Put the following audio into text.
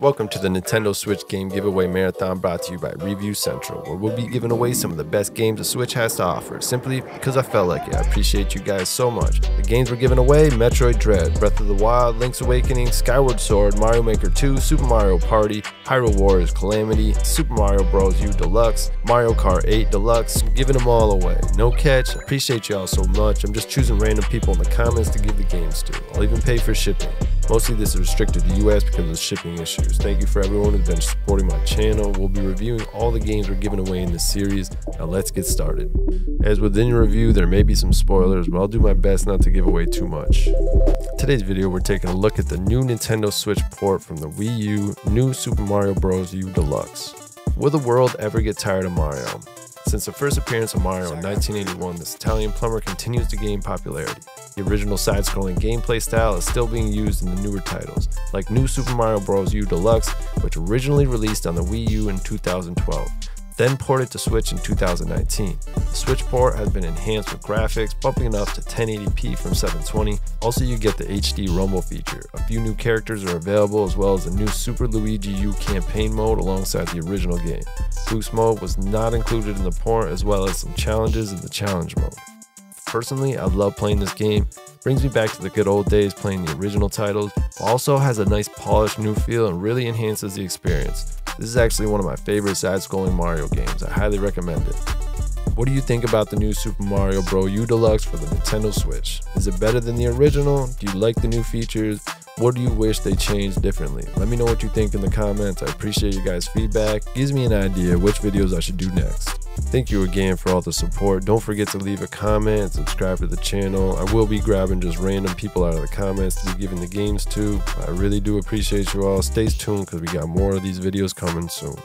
Welcome to the Nintendo Switch Game Giveaway Marathon, brought to you by Review Central, where we'll be giving away some of the best games the Switch has to offer, simply because I felt like it. I appreciate you guys so much. The games we're giving away: Metroid Dread, Breath of the Wild, Link's Awakening, Skyward Sword, Mario Maker 2, Super Mario Party, Hyrule Warriors Calamity, Super Mario Bros U Deluxe, Mario Kart 8 Deluxe. I'm giving them all away. No catch. I appreciate y'all so much. I'm just choosing random people in the comments to give the games to. I'll even pay for shipping. Mostly this is restricted to the US because of shipping issues. Thank you for everyone who's been supporting my channel. We'll be reviewing all the games we're giving away in this series. Now let's get started. As within your review, there may be some spoilers, but I'll do my best not to give away too much. Today's video, we're taking a look at the new Nintendo Switch port from the Wii U, New Super Mario Bros. U Deluxe. Will the world ever get tired of Mario? Since the first appearance of Mario in 1981, this Italian plumber continues to gain popularity. The original side-scrolling gameplay style is still being used in the newer titles, like New Super Mario Bros. U Deluxe, which originally released on the Wii U in 2012, then ported to Switch in 2019. The Switch port has been enhanced with graphics, bumping it up to 1080p from 720. Also, you get the HD Rumble feature. A few new characters are available, as well as a new Super Luigi U campaign mode alongside the original game. Boost mode was not included in the port, as well as some challenges in the challenge mode. Personally, I love playing this game. It brings me back to the good old days playing the original titles, but also has a nice polished new feel and really enhances the experience. This is actually one of my favorite side-scrolling Mario games. I highly recommend it. What do you think about the new Super Mario Bros. U Deluxe for the Nintendo Switch? Is it better than the original? Do you like the new features? What do you wish they changed differently? Let me know what you think in the comments. I appreciate you guys' feedback. It gives me an idea which videos I should do next. Thank you again for all the support. Don't forget to leave a comment and subscribe to the channel. I will be grabbing just random people out of the comments to be giving the games to. I really do appreciate you all. Stay tuned because we got more of these videos coming soon.